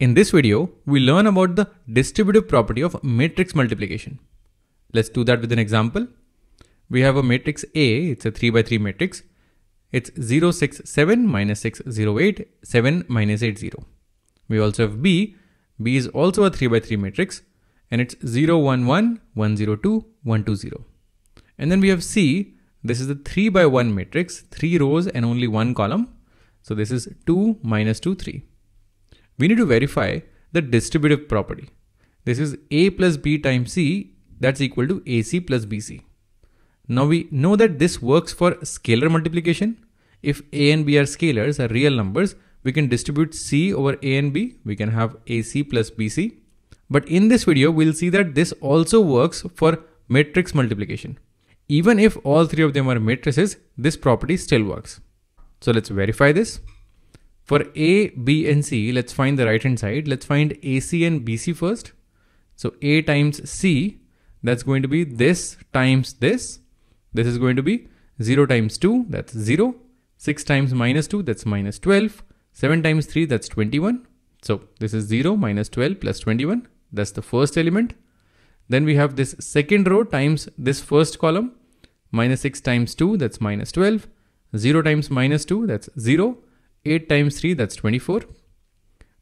In this video, we learn about the distributive property of matrix multiplication. Let's do that with an example. We have a matrix A, it's a 3 by 3 matrix. It's 0, 6, 7, minus 6, 0, 8, 7, minus 8, 0. We also have B. B is also a 3 by 3 matrix and it's 0, 1, 1, 1, 0, 2, 1, 2, 0. And then we have C. This is the 3 by 1 matrix, 3 rows and only 1 column. So this is 2, minus 2, 3. We need to verify the distributive property. This is A plus B times C, that's equal to AC plus BC. Now we know that this works for scalar multiplication. If A and B are scalars, are real numbers, we can distribute C over A and B. We can have AC plus BC. But in this video, we'll see that this also works for matrix multiplication. Even if all three of them are matrices, this property still works. So let's verify this. For A, B and C, let's find the right hand side. Let's find AC and BC first. So A times C, that's going to be this times this. This is going to be 0 times 2, that's 0. 6 times minus 2, that's minus 12. 7 times 3, that's 21. So this is 0 minus 12 plus 21. That's the first element. Then we have this second row times this first column. Minus 6 times 2, that's minus 12. 0 times minus 2, that's 0. 8 times 3, that's 24.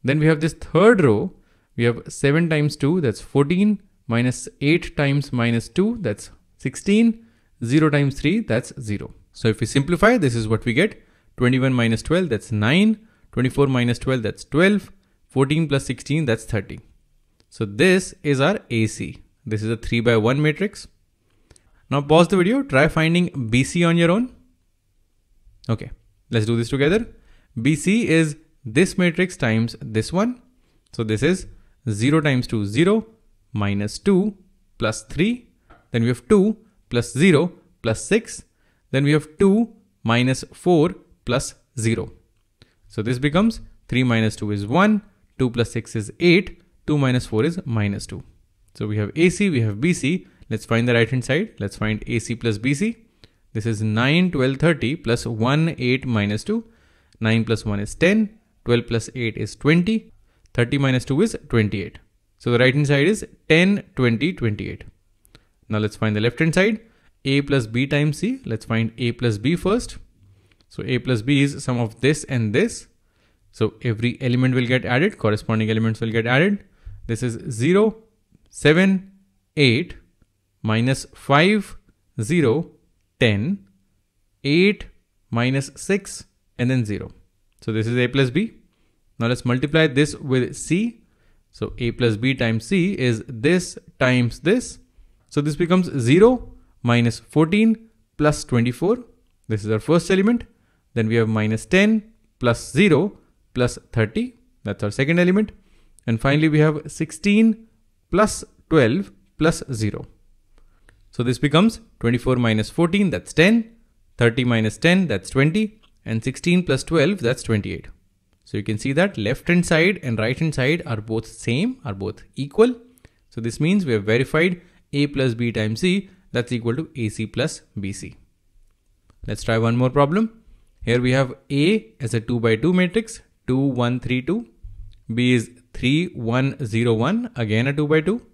Then we have this third row. We have 7 times 2, that's 14, minus 8 times minus 2, that's 16, 0 times 3, that's 0. So if we simplify, this is what we get. 21 minus 12, that's 9, 24 minus 12, that's 12, 14 plus 16, that's 30. So this is our AC. This is a 3 by 1 matrix. Now pause the video, try finding BC on your own. Okay, let's do this together. BC is this matrix times this one. So this is 0 times 2, 0, minus 2, plus 3. Then we have 2, plus 0, plus 6. Then we have 2, minus 4, plus 0. So this becomes 3 minus 2 is 1, 2 plus 6 is 8, 2 minus 4 is minus 2. So we have AC, we have BC. Let's find the right hand side. Let's find AC plus BC. This is 9, 12, 30, plus 1, 8, minus 2. 9 plus 1 is 10, 12 plus 8 is 20, 30 minus 2 is 28. So the right hand side is 10, 20, 28. Now let's find the left hand side. A plus B times C. Let's find A plus B first. So A plus B is sum of this and this. So every element will get added, corresponding elements will get added. This is 0, 7, 8, minus 5, 0, 10, 8, minus 6, and then 0. So this is A plus B. Now let's multiply this with C. So A plus B times C is this times this. So this becomes 0 minus 14 plus 24. This is our first element. Then we have minus 10 plus 0 plus 30. That's our second element. And finally we have 16 plus 12 plus 0. So this becomes 24 minus 14, that's 10. 30 minus 10, that's 20. And 16 plus 12, that's 28. So you can see that left hand side and right hand side are both same, are both equal. So this means we have verified A plus B times C, that's equal to AC plus BC. Let's try one more problem. Here we have A as a 2 by 2 matrix, 2, 1, 3, 2. B is 3, 1, 0, 1, again a 2 by 2.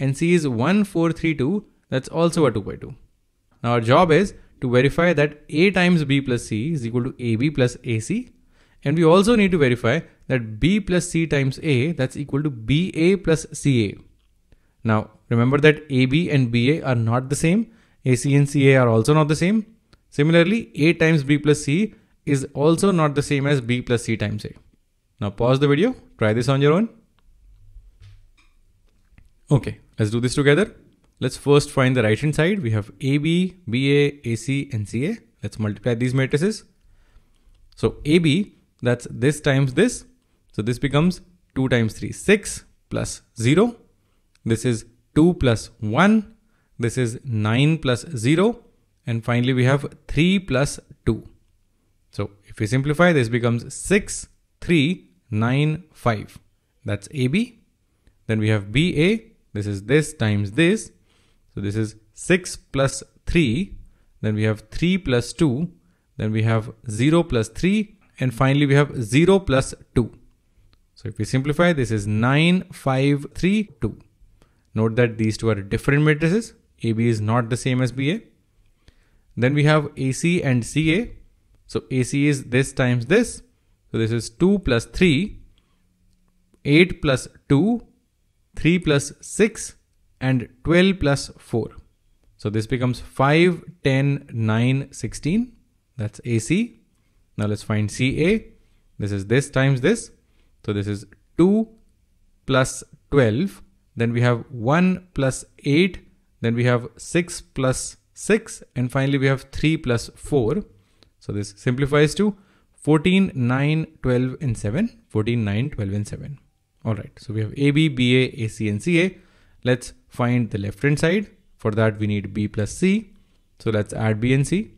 And C is 1, 4, 3, 2, that's also a 2 by 2. Now our job is to verify that A times B plus C is equal to AB plus AC. And we also need to verify that B plus C times A, that's equal to BA plus CA. Now, remember that AB and BA are not the same. AC and CA are also not the same. Similarly, A times B plus C is also not the same as B plus C times A. Now pause the video, try this on your own. Okay, let's do this together. Let's first find the right hand side. We have AB, BA, AC and CA. Let's multiply these matrices. So AB, that's this times this. So this becomes 2 times 3, 6 plus 0. This is 2 plus 1. This is 9 plus 0. And finally, we have 3 plus 2. So if we simplify, this becomes 6, 3, 9, 5. That's AB. Then we have BA. This is this times this. So this is 6 plus 3. Then we have 3 plus 2. Then we have 0 plus 3. And finally, we have 0 plus 2. So if we simplify, this is 9, 5, 3, 2. Note that these two are different matrices. AB is not the same as BA. Then we have AC and CA. So AC is this times this. So this is 2 plus 3, 8 plus 2, 3 plus 6, and 12 plus 4. So this becomes 5, 10, 9, 16. That's AC. Now let's find CA. This is this times this. So this is 2 plus 12. Then we have 1 plus 8. Then we have 6 plus 6. And finally we have 3 plus 4. So this simplifies to 14, 9, 12, and 7. 14, 9, 12, and 7. All right. So we have AB, BA, AC, and CA. Let's find the left hand side. For that we need B plus C. So let's add B and C.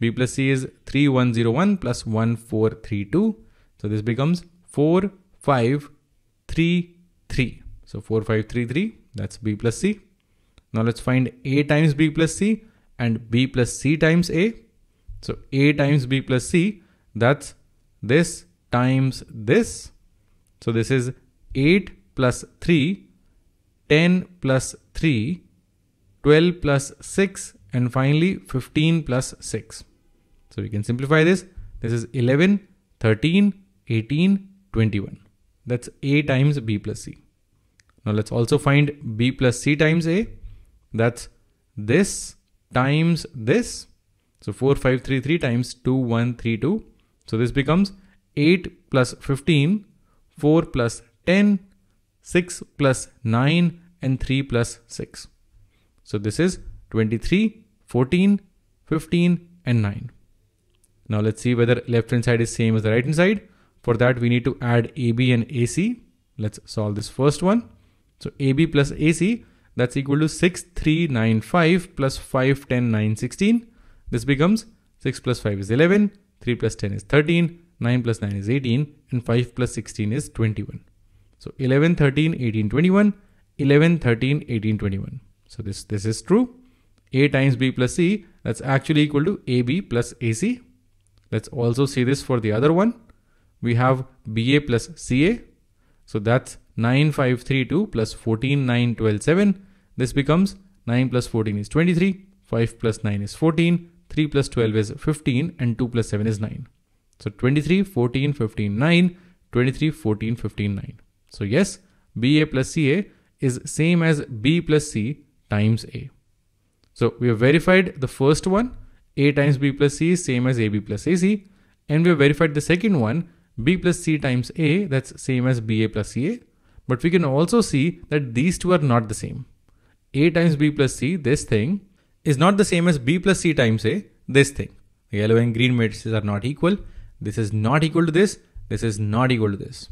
B plus C is 3101 plus 1432. So this becomes 4533. So 4533, that's B plus C. Now let's find A times B plus C and B plus C times A. So A times B plus C, that's this times this. So this is 8 plus 3, 10 plus 3, 12 plus 6, and finally 15 plus 6. So we can simplify this. This is 11, 13, 18, 21. That's A times B plus C. Now let's also find B plus C times A. That's this times this. So 4533 times 2132. So this becomes 8 plus 15, 4 plus 10, 6 plus 9, and 3 plus 6. So this is 23, 14, 15, and 9. Now let's see whether left hand side is same as the right hand side. For that we need to add AB and AC. Let's solve this first one. So AB plus AC, that's equal to 6395 plus 5, 10, 9, 16. This becomes 6 plus 5 is 11, 3 plus 10 is 13, 9 plus 9 is 18, and 5 plus 16 is 21. So 11, 13, 18, 21, 11, 13, 18, 21. So this is true. A times B plus C, that's actually equal to AB plus AC. Let's also see this for the other one. We have BA plus CA. So that's 9532 plus 14, 9, 12, 7. This becomes 9 plus 14 is 23, 5 plus 9 is 14, 3 plus 12 is 15, and 2 plus 7 is 9. So 23, 14, 15, 9, 23, 14, 15, 9. So yes, BA plus CA is same as B plus C times A. So we have verified the first one. A times B plus C is same as AB plus AC. And we have verified the second one. B plus C times A, that's same as BA plus CA. But we can also see that these two are not the same. A times B plus C, this thing, is not the same as B plus C times A, this thing. The yellow and green matrices are not equal. This is not equal to this. This is not equal to this.